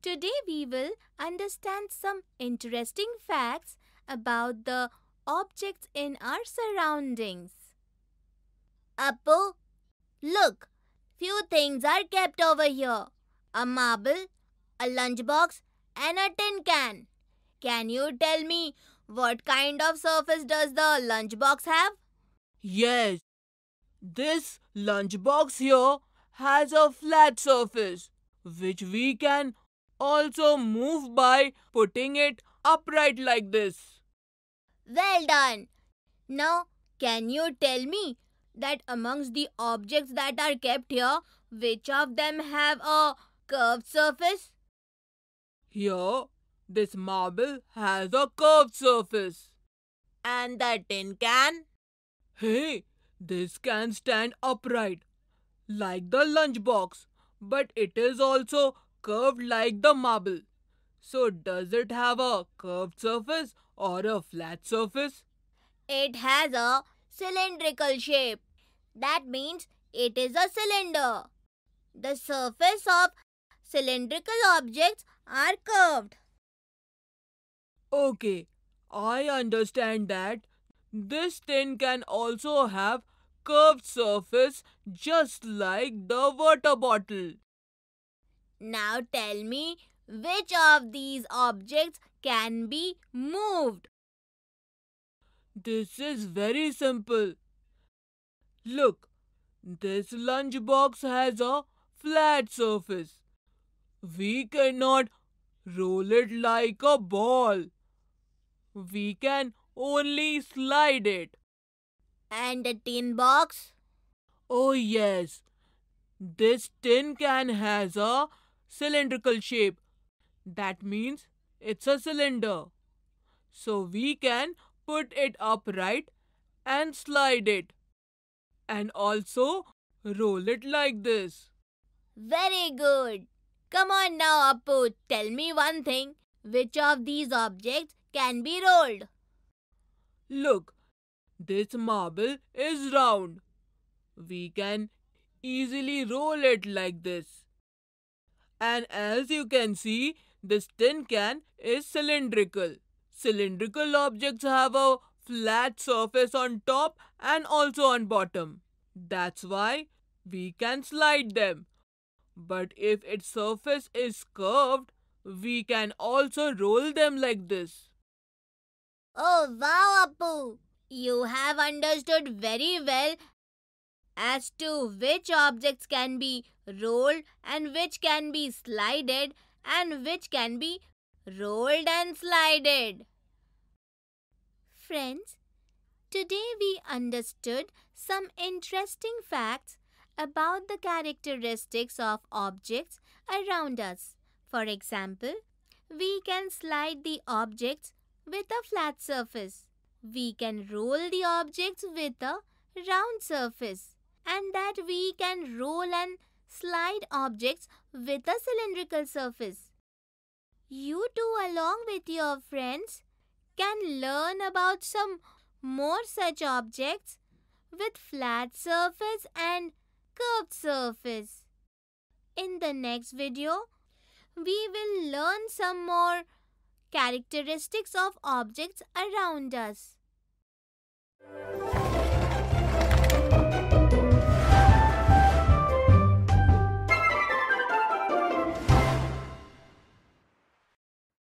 Today we will understand some interesting facts about the objects in our surroundings. Appu, look, few things are kept over here. A marble, a lunchbox and a tin can. Can you tell me what kind of surface does the lunchbox have? Yes, this lunchbox here has a flat surface which we can also move by putting it upright like this. Well done. Now, can you tell me that amongst the objects that are kept here, which of them have a curved surface? Here, this marble has a curved surface. And the tin can? Hey, this can stand upright like the lunchbox, but it is also curved like the marble. So does it have a curved surface or a flat surface? It has a cylindrical shape. That means it is a cylinder. The surface of cylindrical objects are curved. Okay, I understand that this tin can also have curved surface just like the water bottle. Now tell me, which of these objects can be moved? This is very simple. Look, this lunchbox has a flat surface. We cannot roll it like a ball. We can only slide it. And a tin box? Oh yes, this tin can has a cylindrical shape. That means it's a cylinder. So we can put it upright and slide it. And also roll it like this. Very good. Come on now, Appu, tell me one thing. Which of these objects can be rolled? Look, this marble is round. We can easily roll it like this. And as you can see, this tin can is cylindrical. Cylindrical objects have a flat surface on top and also on bottom. That's why we can slide them. But if its surface is curved, we can also roll them like this. Oh wow, Appu! You have understood very well as to which objects can be rolled and which can be slided and which can be rolled and slided. Friends, today we understood some interesting facts about the characteristics of objects around us. For example, we can slide the objects with a flat surface. We can roll the objects with a round surface. And that we can roll and slide objects with a cylindrical surface. You too, along with your friends, can learn about some more such objects with flat surface and curved surface. In the next video, we will learn some more characteristics of objects around us.